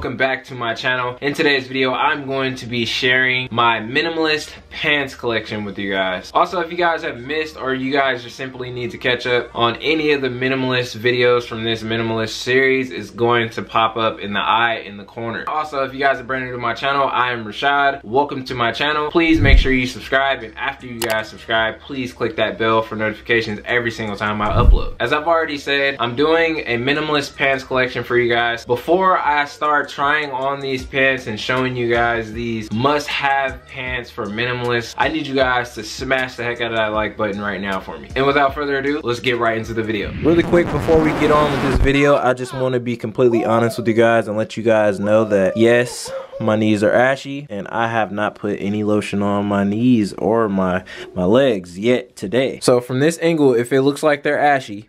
welcome back to my channel. In today's video, I'm going to be sharing my minimalist pants collection with you guys. Also, if you guys have missed or you guys just simply need to catch up on any of the minimalist videos from this minimalist series, it's going to pop up in the eye in the corner. Also, if you guys are brand new to my channel, I am Rashad. Welcome to my channel. Please make sure you subscribe, and after you guys subscribe, please click that bell for notifications every single time I upload. As I've already said, I'm doing a minimalist pants collection for you guys. Before I start trying on these pants and showing you guys these must-have pants for minimalists, I need you guys to smash the heck out of that like button right now for me. And without further ado, let's get right into the video. Really quick, before we get on with this video, I just want to be completely honest with you guys and let you guys know that yes, my knees are ashy and I have not put any lotion on my knees or my legs yet today. So from this angle, if it looks like they're ashy,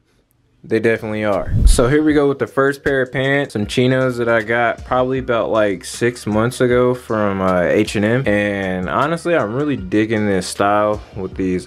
they definitely are. So here we go with the first pair of pants, some chinos that I got probably about like 6 months ago from H&M. And honestly, I'm really digging this style with these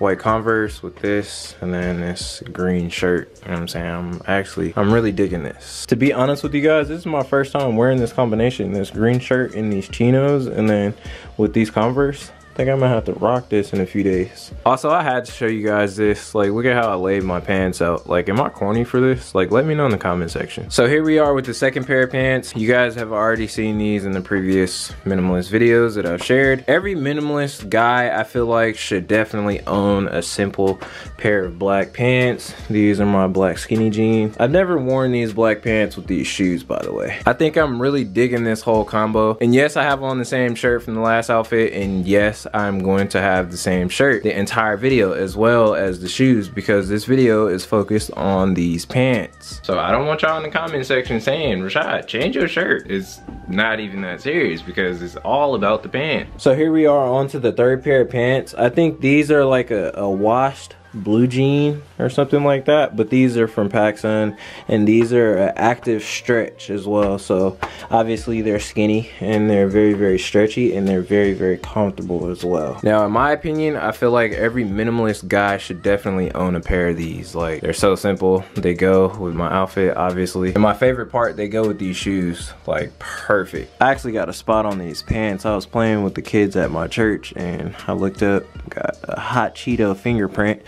white Converse with this, and then this green shirt. You know what I'm saying? I'm really digging this. To be honest with you guys, this is my first time wearing this combination, this green shirt and these chinos, and then with these Converse. I think I'm gonna have to rock this in a few days. Also, I had to show you guys this. Like, look at how I laid my pants out. Like, am I corny for this? Like, let me know in the comment section. So here we are with the second pair of pants. You guys have already seen these in the previous minimalist videos that I've shared. Every minimalist guy, I feel like, should definitely own a simple pair of black pants. These are my black skinny jeans. I've never worn these black pants with these shoes, by the way. I think I'm really digging this whole combo. And yes, I have on the same shirt from the last outfit, and yes, I'm going to have the same shirt the entire video as well as the shoes, because this video is focused on these pants. So I don't want y'all in the comment section saying, Rashad, change your shirt. It's not even that serious because it's all about the pants. So here we are on to the third pair of pants. I think these are like a washed blue jean or something like that, but these are from PacSun, and these are active stretch as well. So obviously they're skinny and they're very, very stretchy, and they're very, very comfortable as well. Now, in my opinion, I feel like every minimalist guy should definitely own a pair of these. Like, they're so simple, they go with my outfit obviously, and my favorite part, they go with these shoes like perfect. I actually got a spot on these pants. I was playing with the kids at my church and I looked up, got a hot Cheeto fingerprint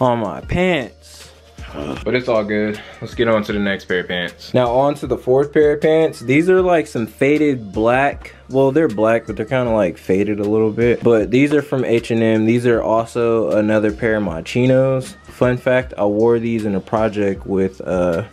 on my pants. But it's all good. Let's get on to the next pair of pants. Now on to the fourth pair of pants. These are like some faded black. Well, they're black, but they're kind of like faded a little bit. But these are from H&M. These are also another pair of my chinos. Fun fact, I wore these in a project with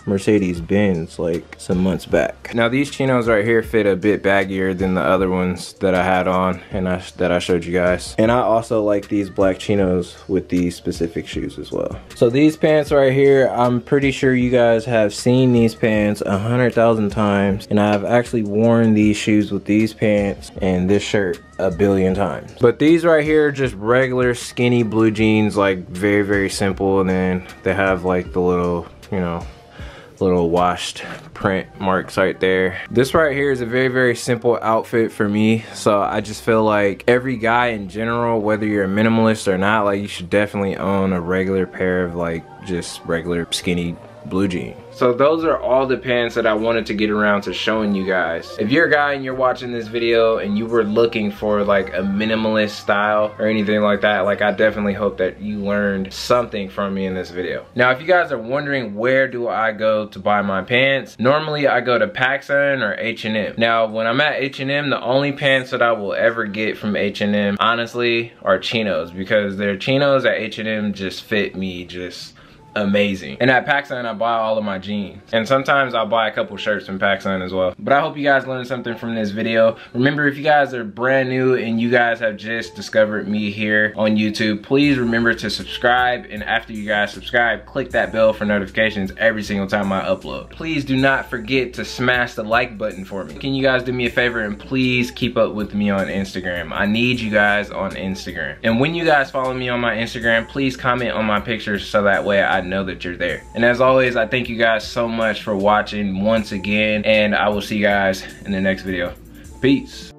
Mercedes Benz like some months back. Now these chinos right here fit a bit baggier than the other ones that I had on and that I showed you guys. And I also like these black chinos with these specific shoes as well. So these pants right here, I'm pretty sure you guys have seen these pants 100,000 times, and I've actually worn these shoes with these pants and this shirt a billion times. But these right here are just regular skinny blue jeans, like very, very simple, and then they have like the little, you know, little washed print marks right there. This right here is a very, very simple outfit for me. So I just feel like every guy in general, whether you're a minimalist or not, like you should definitely own a regular pair of like just regular skinny blue jeans. So those are all the pants that I wanted to get around to showing you guys. If you're a guy and you're watching this video and you were looking for like a minimalist style or anything like that, like I definitely hope that you learned something from me in this video. Now, if you guys are wondering where do I go to buy my pants, normally I go to PacSun or H&M. Now, when I'm at H&M, the only pants that I will ever get from H&M, honestly, are chinos, because their chinos at H&M just fit me just amazing. And at PacSun, I buy all of my jeans, and sometimes I'll buy a couple shirts from PacSun as well. But I hope you guys learned something from this video. Remember, if you guys are brand new and you guys have just discovered me here on YouTube, please remember to subscribe, and after you guys subscribe, click that bell for notifications every single time I upload. Please do not forget to smash the like button for me. Can you guys do me a favor and please keep up with me on Instagram? I need you guys on Instagram. And when you guys follow me on my Instagram, please comment on my pictures so that way I know that you're there. And as always, I thank you guys so much for watching once again, and I will see you guys in the next video. Peace.